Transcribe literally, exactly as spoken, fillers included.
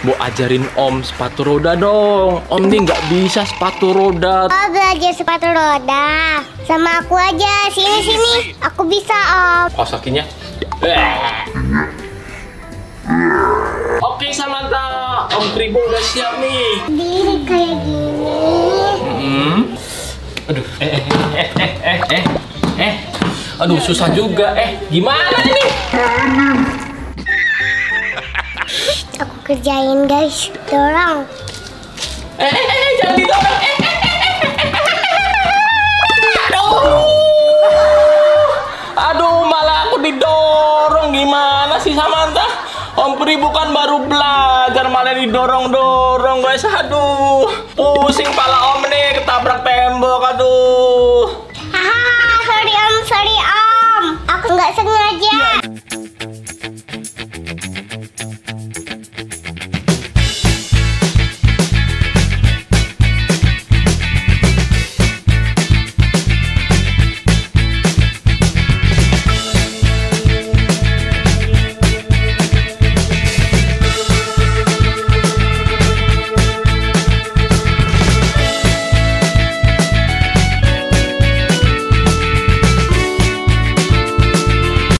Bu ajarin Om sepatu roda dong. Om ini nggak bisa sepatu roda. Oh, belajar sepatu roda sama aku aja. Sini sini, aku bisa Om. Oh, kakinya. Oke Samantha, Om Tribo udah siap nih. Diri kayak gini. Mm-hmm. Aduh, eh eh eh eh eh eh eh. Aduh, susah juga. Eh, gimana ini? Aku kerjain guys, dorong. Eh, eh, eh, jangan didorong. Eh, eh, eh. Aduh, aduh, malah aku didorong. Gimana sih Samantha? Om Pri bukan baru belajar malah didorong-dorong guys. Aduh, pusing pala Om nih, ketabrak tembok. Aduh. Haha, sorry Om, sorry Om, aku nggak sengaja.